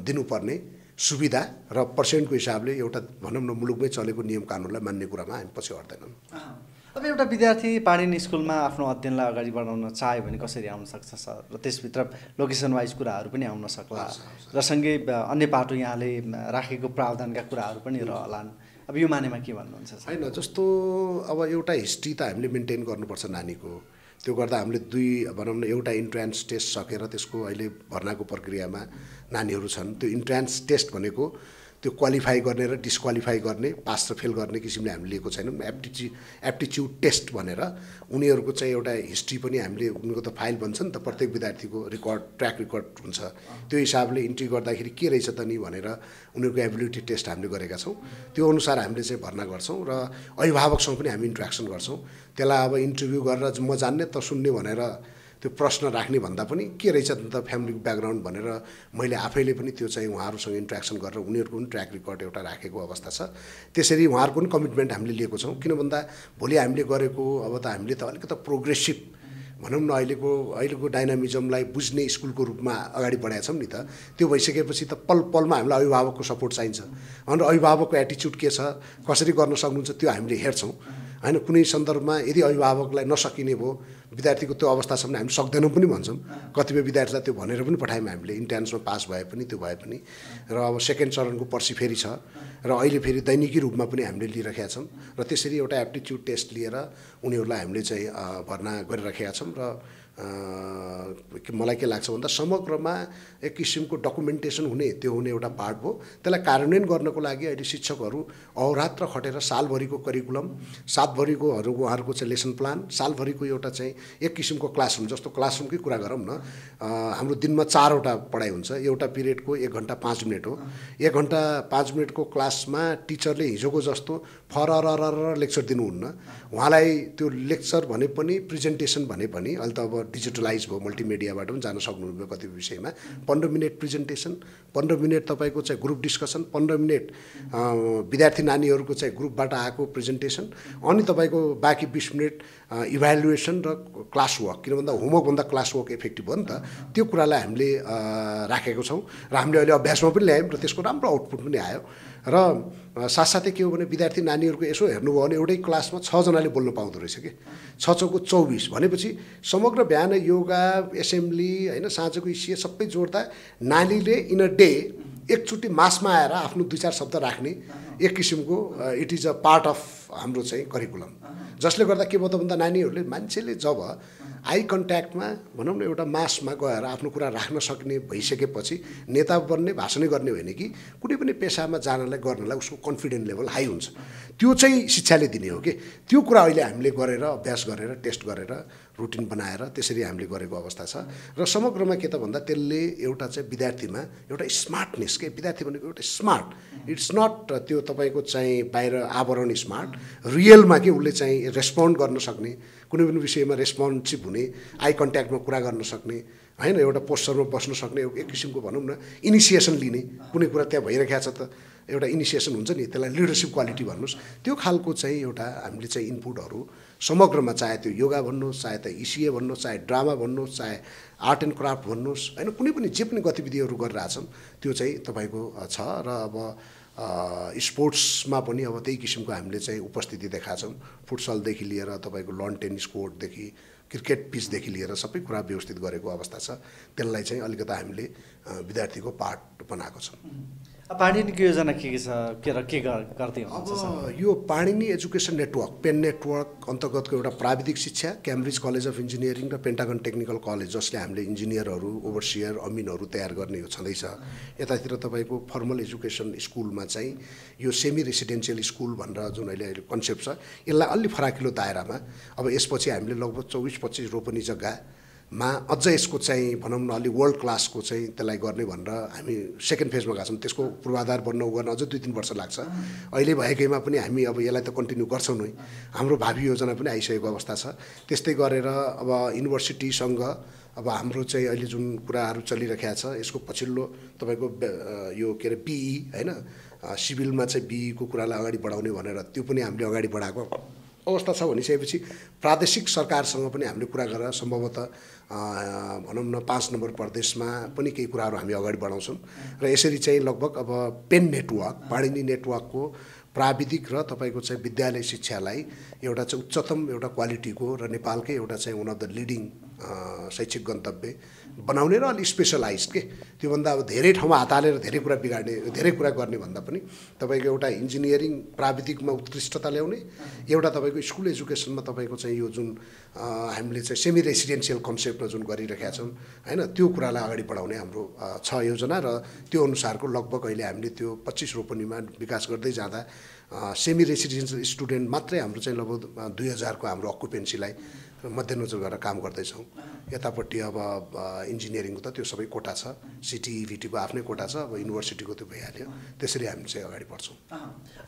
दिनुपर्ने सुविधा र पर्सेन्टको हिसाबले एउटा भनौं न मुलुकमै चलेको नियम कानुनलाई मान्ने कुरामा हामी पछि हट्दैनौं। अब एउटा विद्यार्थी पाणिनि स्कुलमा आफ्नो अध्ययनलाई अगाडि बढाउन चाह्यो भने कसरी आउन सक्छ सर? र त्यसभित्र लोकेसन वाइज कुराहरू पनि आउन सक्ला र सँगै अन्य पाटो यहाँले राखेको प्रावधानका कुराहरू पनि रहलान्। अब यो मानेमा के भन्नुहुन्छ सर? हैन, जस्तो अब एउटा हिस्ट्री त हामीले मेन्टेन गर्नुपर्छ नानीको। त्यो गर्दा हामीले दुई भनौँ न एउटा इन्ट्रान्स टेस्ट सकेर त्यसको अहिले भर्नाको प्रक्रियामा नानीहरू छन्। त्यो इन्ट्रान्स टेस्ट भनेको त्यो क्वालिफाई गर्ने र डिस्क्वालिफाई गर्ने, पास र फेल गर्ने किसिमले हामीले लिएको छैनौँ। एप्टिच्युड एप्टिच्युड टेस्ट भनेर उनीहरूको चाहिँ एउटा हिस्ट्री पनि हामीले उनीहरूको त फाइल बन्छ नि त, प्रत्येक विद्यार्थीको रेकर्ड ट्र्याक रेकर्ड हुन्छ। त्यो हिसाबले इन्ट्री गर्दाखेरि के रहेछ त नि भनेर उनीहरूको एबिलिटी टेस्ट हामीले गरेका छौँ। त्यो अनुसार हामीले चाहिँ भर्ना गर्छौँ र अभिभावकसँग पनि हामी इन्ट्र्याक्सन गर्छौँ। त्यसलाई अब इन्टरभ्यू गरेर म जान्ने त सुन्ने भनेर त्यो प्रश्न राख्ने भन्दा पनि के रहेछ त फ्यामिलीको ब्याकग्राउन्ड भनेर मैले आफैले पनि त्यो चाहिँ उहाँहरुसँग इन्ट्र्याक्सन गरेर उनीहरुको पनि ट्र्याक रेकर्ड एउटा राखेको अवस्था छ। त्यसरी उहाँहरुको पनि कमिटमेन्ट हामीले लिएको छौं। किन भन्दा भोलि हामीले गरेको अब त हामीले त अलिकति प्रोग्रेसिभ भनौं न अहिलेको अहिलेको डायनामिजमलाई बुझ्ने स्कुलको रूपमा अगाडि बढाएका छौं नि त। त्यो भइसकेपछि त पल पलमा हामीलाई अभिभावकको सपोर्ट चाहिन्छ। अनि अभिभावकको एटिट्युड के छ, कसरी गर्न सक्नुहुन्छ त्यो हामीले हेर्छौं। हैन, कुनै सन्दर्भमा यदि अभिभावकलाई नसकिने भयो विद्यार्थीको त्यो अवस्थासम्म हामी सक्दैनौँ पनि भन्छौँ। कतिपय विद्यार्थीलाई त्यो भनेर पनि पठायौँ हामीले, इन्ट्रान्समा पास भए पनि त्यो भए पनि। र अब सेकेन्ड चरणको पर्सि फेरि छ र अहिले फेरि दैनिकी रूपमा पनि हामीले लिइरहेका छौँ र त्यसरी एउटा एप्टिच्युड टेस्ट लिएर उनीहरूलाई हामीले चाहिँ भर्ना गरिरहेका छौँ। र मलाई के लाग्छ भन्दा समग्रमा एक किसिमको डकुमेन्टेसन हुने त्यो हुने एउटा पार्ट हो। त्यसलाई कार्यान्वयन गर्नको लागि अहिले शिक्षकहरू अहोरात्र खटेर सालभरिको करिकुलम, सालभरिकोहरू उहाँहरूको चाहिँ लेसन प्लान, सालभरिको एउटा चाहिँ एक किसिमको क्लासरुम, जस्तो क्लासरुमकै कुरा गरौँ न, हाम्रो दिनमा चारवटा पढाइ हुन्छ। एउटा पिरियडको एक घन्टा पाँच मिनट हो। एक घन्टा पाँच मिनटको क्लासमा टिचरले हिजोको जस्तो फरररर लेक्चर दिनुहुन्न। उहाँलाई त्यो लेक्चर भने पनि प्रेजेन्टेसन भने पनि अहिले त अब डिजिटलाइज भयो, मल्टिमिडियाबाट पनि जान सक्नुहुन्छ कतिपय विषयमा। पन्ध्र मिनट प्रेजेन्टेसन, पन्ध्र मिनट तपाईँको चाहिँ ग्रुप डिस्कसन, पन्ध्र मिनट विद्यार्थी नानीहरूको चाहिँ ग्रुपबाट आएको प्रेजेन्टेसन, अनि तपाईँको बाँकी बीस मिनट इभ्यालुएसन र क्लास वर्क। किन भन्दा होमवर्कभन्दा क्लास वर्क इफेक्टिभ हो नि त। त्यो कुरालाई हामीले राखेको छौँ र हामीले अहिले अभ्यासमा पनि ल्यायौँ र त्यसको राम्रो आउटपुट पनि आयो। र साथसाथै के हो भने विद्यार्थी नानीहरूको यसो हेर्नुभयो भने एउटै क्लासमा छजनाले बोल्नु पाउँदो रहेछ कि। छ छको चौबिस भनेपछि समग्र बिहान योगा एसेम्ब्ली हैन साँझको हिस्से सबै जोड्दा नानीले इन अ डे एकचोटि मासमा आएर आफ्नो दुई चार शब्द राख्ने एक किसिमको it is a part of हाम्रो चाहिँ करिकुलम। जसले गर्दा के भयो त भन्दा नानीहरूले मान्छेले जब आई कन्ट्याक्टमा भनौँ न एउटा मासमा गएर आफ्नो कुरा राख्न सक्ने भइसकेपछि नेता बन्ने भाषणै गर्ने होइन कि कुनै पनि पेसामा जानलाई गर्नलाई उसको कन्फिडेन्ट लेभल हाई हुन्छ। त्यो चाहिँ शिक्षाले दिने हो कि। त्यो कुरा अहिले हामीले गरेर अभ्यास गरेर टेस्ट गरेर रुटिन बनाएर त्यसरी हामीले गरेको अवस्था छ। र समग्रमा के त भन्दा त्यसले एउटा चाहिँ विद्यार्थीमा एउटा स्मार्टनेस के विद्यार्थी भनेको एउटा स्मार्ट, इट्स नट त्यो तपाईँको चाहिँ बाहिर आवरण स्मार्ट, रियलमा के उसले चाहिँ रेस्पोन्ड गर्न सक्ने, कुनै पनि विषयमा रेस्पोन्सिभ हुने, आई कन्ट्याक्टमा कुरा गर्न सक्ने, हैन एउटा पोस्चरमा बस्न सक्ने, एक किसिमको भनौँ न इनिसिएसन लिने। कुनै कुरा त्यहाँ भइरहेको छ त एउटा इनिसिएसन हुन्छ नि, त्यसलाई लिडरसिप क्वालिटी भन्नुहोस्। त्यो खालको चाहिँ एउटा हामीले चाहिँ इनपुटहरू समग्रमा चाहे त्यो योगा भन्नुहोस्, चाहे त इसिए भन्नुहोस्, चाहे ड्रामा भन्नुहोस्, चाहे आर्ट एन्ड क्राफ्ट भन्नुहोस्, होइन कुनै पनि जे पनि गतिविधिहरू गरिरहेछौँ त्यो चाहिँ तपाईँको छ। र अब स्पोर्ट्समा पनि अब त्यही किसिमको हामीले चाहिँ उपस्थिति देखाछौँ। फुटसलदेखि लिएर तपाईँको लन टेनिस कोर्टदेखि क्रिकेट पिचदेखि लिएर सबै कुरा व्यवस्थित गरेको अवस्था छ। त्यसलाई चाहिँ अलिकति हामीले विद्यार्थीको पार्ट बनाएको छौँ। पाणिनि की योजना के के गर्दै हुनुहुन्छ? अब यो पाणिनि education network pain network अन्तर्गतको एउटा प्राविधिक शिक्षा क्याम्ब्रिज कलेज अफ इन्जिनियरिङ र पेन्टागन टेक्निकल कलेज, जसले हामीले इन्जिनियरहरू, ओभरसियर, अमिनहरू तयार गर्ने हो छँदैछ। यतातिर तपाईको फर्मल एजुकेसन स्कुलमा चाहिँ यो सेमी रेसिडेन्शियल स्कुल भनेर जुन अहिले अहिले कन्सेप्ट छ, यसलाई अलि फराकिलो दायरामा अब यसपछि हामीले लगभग चौबीस पच्चीस रोपनी जग्गा मा अझ यसको चाहिँ भनौँ न अलि वर्ल्ड क्लासको चाहिँ त्यसलाई गर्ने भनेर हामी सेकेन्ड फेजमा गएको छौँ। त्यसको पूर्वाधार बन्नु गर्न अझ दुई तीन वर्ष लाग्छ। अहिले भएकैमा पनि हामी अब यसलाई त कन्टिन्यू गर्छौँ नै, हाम्रो भावी योजना पनि आइसकेको अवस्था छ। त्यस्तै गरेर अब युनिभर्सिटीसँग अब हाम्रो चाहिँ अहिले जुन कुराहरू चलिरहेको छ, यसको पछिल्लो तपाईँको यो के अरे बिई हैन, सिभिलमा चाहिँ बिईको कुरालाई अगाडि बढाउने भनेर त्यो पनि हामीले अगाडि बढाएको अवस्था छ। भनिसकेपछि प्रादेशिक सरकारसँग पनि हामीले कुरा गरेर सम्भवतः भनौँ न पाँच नम्बर प्रदेशमा पनि केही कुराहरू हामी अगाडि बढाउँछौँ र यसरी चाहिँ लगभग अब पेन नेटवर्क पाणिनि नेटवर्कको प्राविधिक र तपाईको चाहिँ विद्यालय शिक्षालाई एउटा चाहिँ उच्चतम एउटा क्वालिटीको र नेपालकै एउटा चाहिँ वान अफ द लिडिङ शैक्षिक गन्तव्य बनाउने र अलि स्पेसलाइज के त्योभन्दा अब धेरै ठाउँमा हात हालेर धेरै कुरा बिगाड्ने, धेरै कुरा गर्ने भन्दा पनि तपाईँको एउटा इन्जिनियरिङ प्राविधिकमा उत्कृष्टता ल्याउने, एउटा तपाईँको स्कुल एजुकेसनमा तपाईँको चाहिँ यो जुन हामीले चाहिँ सेमी रेसिडेन्सियल कन्सेप्टमा जुन गरिरहेका छौँ हैन, त्यो कुरालाई अगाडि बढाउने हाम्रो छ योजना। र त्यो अनुसारको लगभग अहिले हामीले त्यो पच्चीस रोपनीमा विकास गर्दै जाँदा सेमी रेसिडेन्सियल स्टुडेन्ट मात्रै हाम्रो चाहिँ लगभग दुई हजारको हाम्रो अक्युपेन्सीलाई मध्यनजर गरेर काम गर्दैछौँ। यतापट्टि अब इन्जिनियरिङको त त्यो सबै कोटा छ, सिटी इभिटीको आफ्नै कोटा छ, अब युनिभर्सिटीको त्यो भइहाल्यो। त्यसरी हामी चाहिँ अगाडि बढ्छौँ।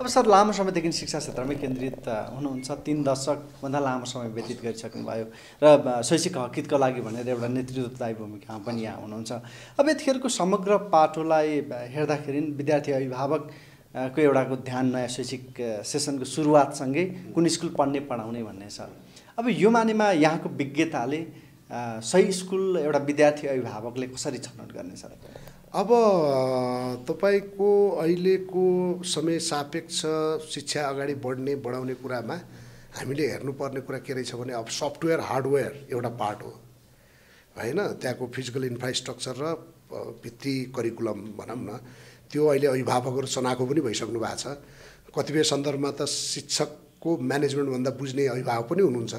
अब सर, लामो समयदेखि शिक्षा क्षेत्रमै केन्द्रित हुनुहुन्छ, तीन दशकभन्दा लामो समय व्यतीत गरिसक्नुभयो र शैक्षिक हकितको लागि भनेर एउटा नेतृत्वदायी भूमिकामा पनि यहाँ हुनुहुन्छ। अब यतिखेरको समग्र पाटोलाई हेर्दाखेरि विद्यार्थी अभिभावक को एउटाको ध्यान नयाँ शैक्षिक सेसनको सुरुवातसँगै कुन स्कुल पढ्ने पढाउने भन्ने छ। अब यो मानेमा यहाँको विज्ञताले सही स्कुल एउटा विद्यार्थी अभिभावकले कसरी छनौट गर्नेछ? अब तपाईँको अहिलेको समय सापेक्ष शिक्षा अगाडि बढ्ने बढाउने कुरामा हामीले हेर्नुपर्ने कुरा के रहेछ भने अब सफ्टवेयर हार्डवेयर एउटा पार्ट हो होइन, त्यहाँको फिजिकल इन्फ्रास्ट्रक्चर र भित्री करिकुलम भनौँ न, त्यो अहिले अभिभावकहरू चनाको पनि भइसक्नु भएको छ। कतिपय सन्दर्भमा त शिक्षकको म्यानेजमेन्टभन्दा बुझ्ने अभिभावक पनि हुनुहुन्छ।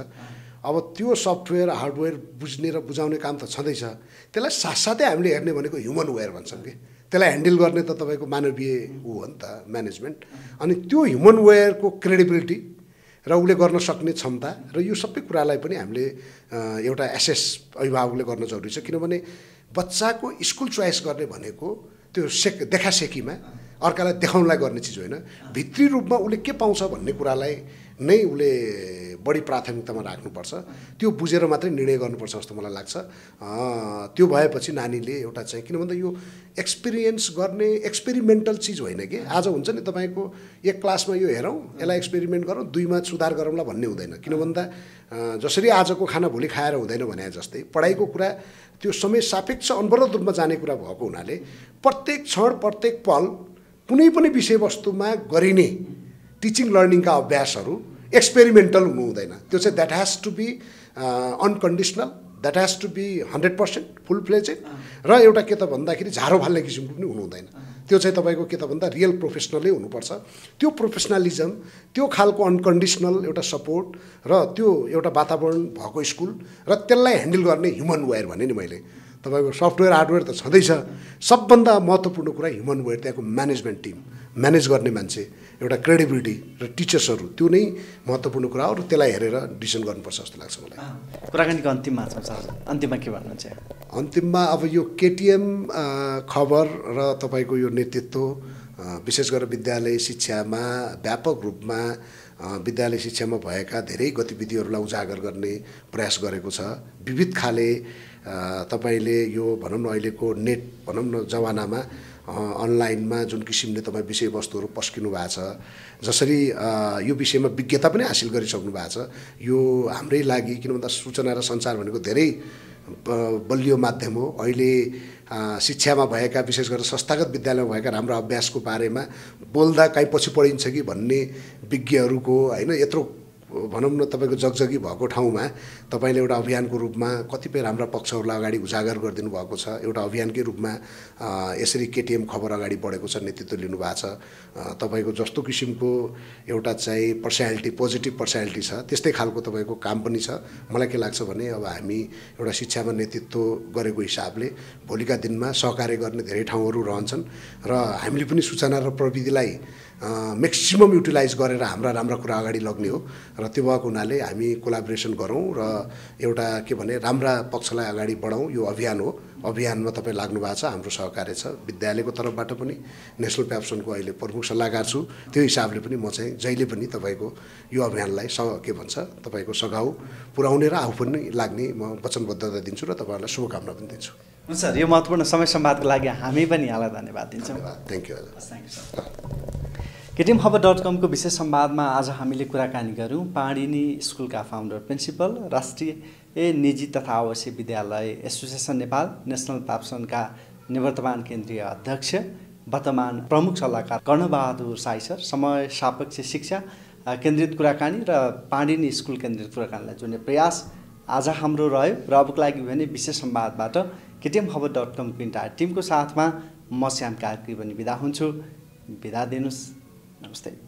अब त्यो सफ्टवेयर हार्डवेयर बुझ्ने र बुझाउने काम त छँदैछ, त्यसलाई साथसाथै हामीले हेर्ने भनेको ह्युमन वेयर भन्छौँ कि, त्यसलाई ह्यान्डल गर्ने त तपाईँको मानवीय ऊ हो नि त म्यानेजमेन्ट। अनि त्यो ह्युमन वेयरको क्रेडिबिलिटी र उसले गर्न सक्ने क्षमता र यो सबै कुरालाई पनि हामीले एउटा एसेस अभिभावकले गर्न जरुरी छ। किनभने बच्चाको स्कुल चोइस गर्ने भनेको त्यो सेक देखासेकीमा अर्कालाई देखाउनलाई गर्ने चिज होइन, भित्री रूपमा उसले के पाउँछ भन्ने कुरालाई नै उसले बढी प्राथमिकतामा राख्नुपर्छ। त्यो बुझेर मात्रै निर्णय गर्नुपर्छ जस्तो मलाई लाग्छ। त्यो भएपछि नानीले एउटा चाहिँ किन भन्दा यो एक्सपिरियन्स गर्ने एक्सपेरिमेन्टल चिज होइन कि आज हुन्छ नि तपाईँको एक क्लासमा यो हेरौँ, यसलाई एक्सपेरिमेन्ट गरौँ, दुईमा सुधार गरौँला भन्ने हुँदैन। किन भन्दा जसरी आजको खाना भोलि खाएर हुँदैन भने जस्तै पढाइको कुरा त्यो समय सापेक्ष अनवरत रूपमा जाने कुरा भएको हुनाले प्रत्येक क्षण प्रत्येक पल कुनै पनि विषयवस्तुमा गरिने टिचिङ लर्निङका अभ्यासहरू एक्सपेरिमेन्टल हुनु हुँदैन। त्यो चाहिँ that has to be unconditional, that has to be hundred percent full fledged. र एउटा के त भन्दाखेरि झारो फाल्ने किसिमको पनि हुनु हुँदैन। त्यो चाहिँ तपाईँको के त भन्दा रियल प्रोफेसनलै हुनुपर्छ। त्यो प्रोफेसनलिजम, त्यो खालको अनकन्डिसनल एउटा सपोर्ट र त्यो एउटा वातावरण भएको स्कुल र त्यसलाई ह्यान्डल गर्ने ह्युमन वेयर भने नि मैले तपाईको सफ्टवेयर हार्डवेयर त छँदैछ, सबभन्दा महत्त्वपूर्ण कुरा ह्युमन वेयर, त्यहाँको म्यानेजमेन्ट टिम, म्यानेज गर्ने मान्छे, एउटा क्रेडिबिलिटी र टिचर्सहरू, त्यो नै महत्त्वपूर्ण कुरा हो र त्यसलाई हेरेर डिसिजन गर्नुपर्छ जस्तो लाग्छ मलाई। कुराकानीको अन्तिममा अन्तिममा के भन्नुहुन्छ? अन्तिममा अब यो केटिएम खबर र तपाईँको यो नेतृत्व, विशेष गरेर विद्यालय शिक्षामा व्यापक रूपमा विद्यालय शिक्षामा भएका धेरै गतिविधिहरूलाई उजागर गर्ने प्रयास गरेको छ। विविध खाले तपाईले यो भनौँ न अहिलेको नेट भनौँ न जमानामा अनलाइनमा जुन किसिमले तपाईँ विषयवस्तुहरू पस्किनु भएको छ, जसरी यो विषयमा विज्ञता पनि हासिल गरिसक्नु भएको छ, यो हाम्रै लागि किन भन्दा सूचना र सञ्चार भनेको धेरै बलियो माध्यम हो। अहिले शिक्षामा भएका विशेष गरेर संस्थागत विद्यालयमा भएका राम्रो अभ्यासको बारेमा बोल्दा काहीँ पछि पढिन्छ कि भन्ने विज्ञहरूको होइन, यत्रो भनौं न तपाईको जगजगी भएको ठाउँमा तपाईले एउटा अभियानको रूपमा कतिपय राम्रा पक्षहरूलाई अगाडि उजागर गरिदिनु भएको छ। एउटा अभियानकै रूपमा यसरी केटीएम खबर अगाडि बढेको छ, नेतृत्व लिनु भएको छ। तपाईको जस्तो किसिमको एउटा चाहिँ पर्सनालिटी, पोजिटिभ पर्सनालिटी छ, त्यस्तै खालको तपाईको काम पनि छ। मलाई के लाग्छ भने अब हामी एउटा शिक्षामा नेतृत्व गरेको हिसाबले भोलिका दिनमा सहकार्य गर्ने धेरै ठाउँहरू रहन्छन् र हामीले पनि सूचना र प्रविधिलाई मैक्सिमम युटिलाइज गरेर हाम्रा राम्रा कुरा अगाडि लग्ने हो र त्यो भएको हुनाले हामी कोलाबोरेसन गरौँ र एउटा के भने राम्रा पक्षलाई अगाडि बढाउँ। यो अभियान हो, अभियानमा तपाईँ लाग्नु भएको छ, हाम्रो सहकार्य छ। विद्यालयको तर्फबाट पनि नेसनल प्याप्सनको अहिले प्रमुख सल्लाहकार छु, त्यो हिसाबले पनि म चाहिँ जहिले पनि तपाईँको यो अभियानलाई स के भन्छ तपाईँको सघाउ पुर्याउने र आफू पनि लाग्ने म वचनबद्धता दिन्छु र तपाईँहरूलाई शुभकामना पनि दिन्छु। हुन्छ सर, यो महत्त्वपूर्ण समय संवादको लागि हामी पनि यहाँलाई धन्यवाद दिन्छौँ। Thank you. Thank you sir. K T M Khabar dot com को विशेष संवादमा आज हामीले कुराकानी गऱ्यौँ पाणिनि स्कुलका फाउन्डर प्रिन्सिपल, राष्ट्रिय निजी तथा आवासीय विद्यालय एसोसिएसन नेपाल, नेसनल प्याप्सनका निवर्तमान केन्द्रीय अध्यक्ष, वर्तमान प्रमुख सल्लाहकार कर्णबहादुर साई सर, समय सापेक्ष शिक्षा केन्द्रित कुराकानी र पाणिनि स्कुल केन्द्रित कुराकानीलाई जोड्ने प्रयास आज हाम्रो रह्यो। र अबको लागि भने विशेष संवादबाट K T M Khabar dot कमको इन्टायर टिमको साथमा म श्याम कार्की पनि बिदा हुन्छु। बिदा दिनुहोस्। नमस्ते।